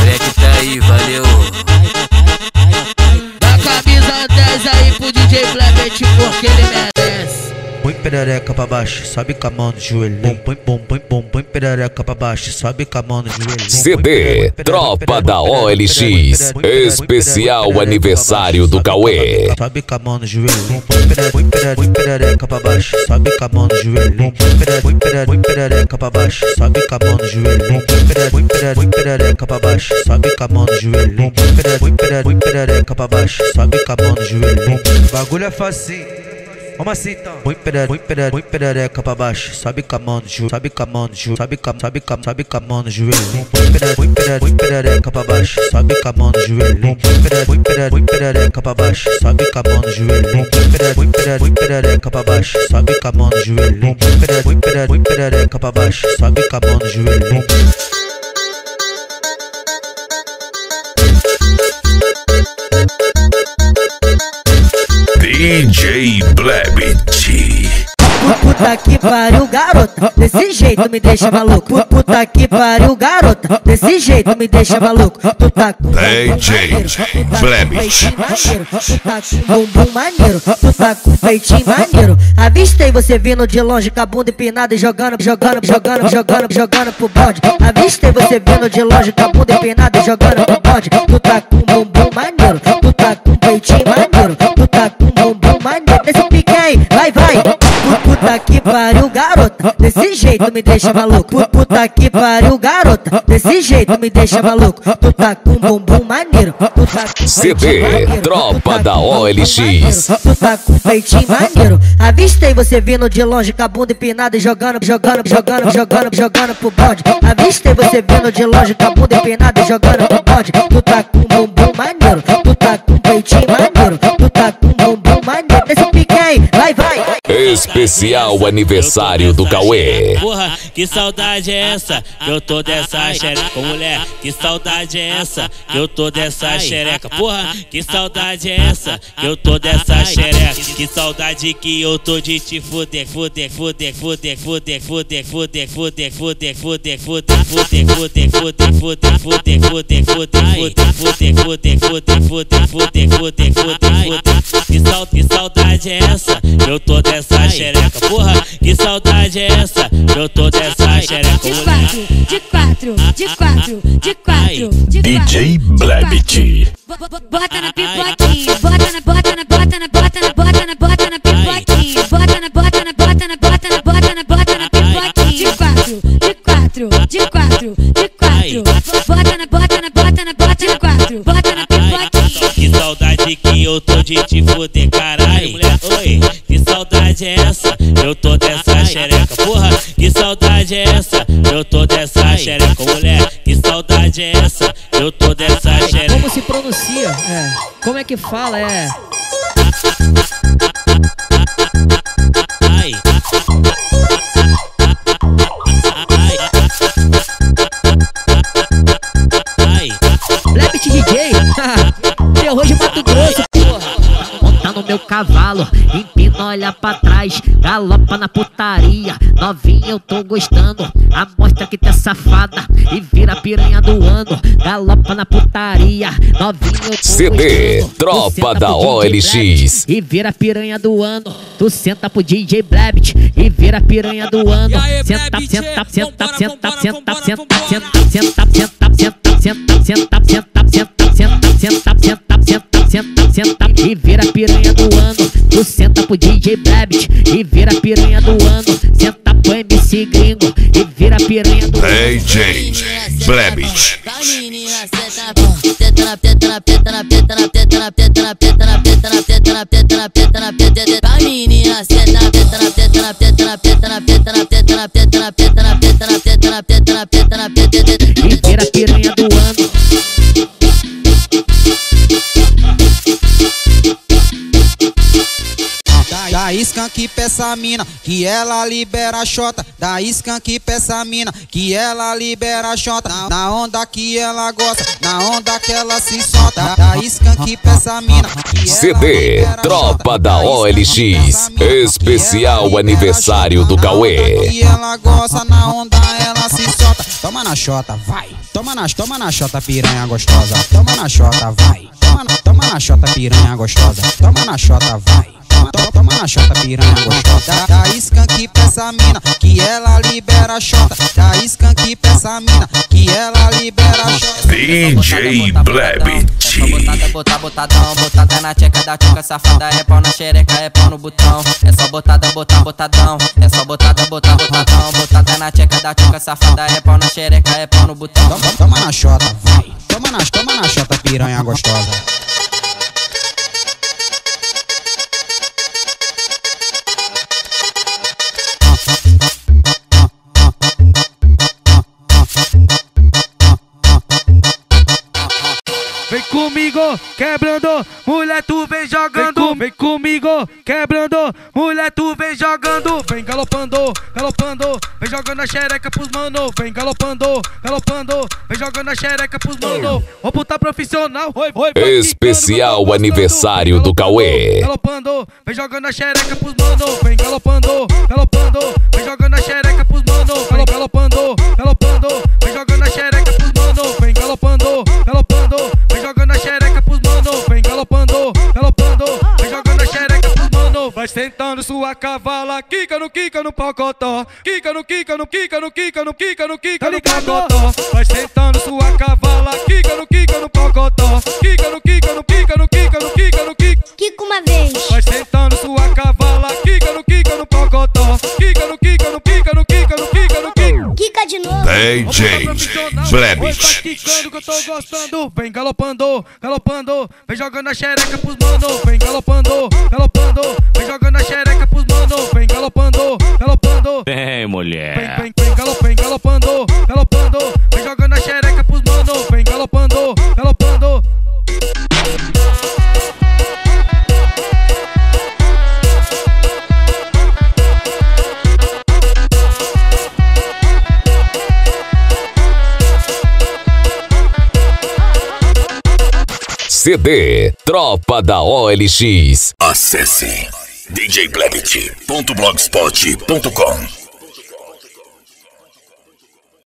Olha que tá aí, valeu. Dá camisa 10 aí pro DJ Blebyt, porque ele merece. Põe perereca pra baixo, sobe com a mão no joelho. Põe perereca pra baixo, sobe com a mão no joelho. CD, tropa da OLX. Especial aniversário do Cauê. Sobe com a mão no joelho. Põe perereca pra baixo, sobe com a mão no joelho. Põe perereca pra baixo, sobe com a mão no joelho. Põe perereca pra baixo, sobe com a mão no joelho. Põe perereca pra baixo, sobe com a mão no joelho. Bagulho é facinho. Como assim então? Põe perereca pra baixo, sobe com a mão no joelho, sobe com a mão no joelho, sobe com a mão no joelho. Põe perereca pra baixo, sobe com a mão no joelho. Põe perereca pra baixo, sobe com a mão no joelho. Põe perereca pra baixo, sobe com a mão no joelho. Põe perereca pra baixo, sobe com a mão no joelho. DJ Blebyt. Puta que pariu, garota, desse jeito me deixa maluco. Puta que pariu, garota, desse jeito me deixa maluco. Tu tá com bumbum maneiro, tu tá com peitinho maneiro. Avistei você vindo de longe com a bunda empinada e jogando pro bonde. Avistei você vindo de longe com a bunda empinada e jogando pro bonde. Tu tá com bumbum maneiro, tu tá com peitinho maneiro, tu tá com bumbum maneiro. Esse pique aí, vai. Puta que pariu, garota, desse jeito me deixa maluco. Puta que pariu, garota, desse jeito me deixa maluco. Tu tá com bumbum maneiro, tu tá com CD, maneiro, tropa da OLX. Tu tá com peitinho maneiro. Avistei você vindo de longe com a bunda empinada e jogando pro bonde. Avistei você vindo de longe com a bunda empinada e jogando pro bonde. Tu tá com bumbum maneiro, tu tá com peitinho maneiro, tu tá com bumbum maneiro. Esse pique aí, vai. Especial aniversário do Cauê. Porra, que saudade é essa? Eu tô dessa xereca. Mulher, que saudade é essa? Eu tô dessa xereca. Porra, que saudade é essa? Eu tô dessa xereca. Que saudade que eu tô de te fuder, Que saudade é essa? Eu tô dessa xereca, porra, que saudade é essa? Eu tô dessa xereca. De quatro. DJ Blebyt. Bota na pipoquinha. De quatro. Bota na quatro. Bota na pipoquinha. Que saudade que eu tô de te fuder, caralho, mulher, oi. Que saudade é essa? Eu tô dessa xereca, porra. Que saudade é essa? Eu tô dessa xereca, mulher. Que saudade é essa? Eu tô dessa xereca. Como se pronuncia? Como é que fala? cavalo, empina, olha pra trás, galopa na putaria. Novinha eu tô gostando, amostra que tá safada e vira piranha do ano. Galopa na putaria, novinha eu tô CD, gostando. Tropa da OLX e vira piranha do ano. Tu senta pro DJ Blebyt e vira piranha do ano. Senta, senta, senta, senta, senta, senta, senta, senta, senta, senta, senta, senta, senta, senta, senta, senta, senta, senta, senta, senta e vira piranha do ano. Tu senta pro DJ Blebyt e vira piranha do ano. Senta pro MC Gringo e vira piranha do ano. DJ Blebyt. E vira piranha do ano. Da skunk pra essa mina, que ela libera a xota. Da skunk pra essa mina, que ela libera a xota. Na onda que ela gosta, na onda que ela se solta. Da skunk pra essa mina, que CD, Tropa da OLX, especial aniversário do Cauê. Que ela gosta, na onda ela se solta. Toma na xota, vai. Toma na xota, piranha gostosa. Toma na xota, vai. Toma na xota, piranha gostosa. Toma na xota, vai. Toma na xota, piranha gostosa. Da skunk pra essa mina, que ela libera a xota. Da skunk pra essa mina, que ela libera a xota. DJ Blebyt. Botada na tcheca da tchuca safada. É pau na xereca, é pau no botão. É só botada, botadão. É só botadão. Botada na tcheca da tchuca safada. É pau na xereca, é pau no botão. Toma na xota, vai. Toma na xota, piranha gostosa. Vem comigo, quebrando, mulher tu vem jogando. Vem comigo, quebrando, mulher tu vem jogando. Vem galopando, vem jogando a xereca pros mano. Vem galopando, vem jogando a xereca pros mano. Ô puta profissional, oi. Especial aniversário do Cauê. Galopando, vem jogando a xereca pros mano. Vem galopando, vem jogando a xereca pros mano. Vem galopando, vem jogando a xereca pros mano. Vem galopando. Vem jogando a xereca pros mano, vem galopando, vem jogando a xereca pros mano. Vai sentando sua cavala, quica no pacotó. Quica no pacotó. Vai sentando sua cavala, quica no pacotó. Quica no quica uma vez. Vai sentando sua cavala, quica no pacotó. Quica no quica de novo. DJ Blebyt. Que eu tô gostando. Vem galopando, vem jogando a xereca pros mano. Vem galopando, vem jogando a xereca pros mano. Vem galopando. Vem mulher. Vem galopando, vem jogando a xereca pros mano. Vem galopando. CD, Tropa da OLX. Acesse djblebyt.blogspot.com.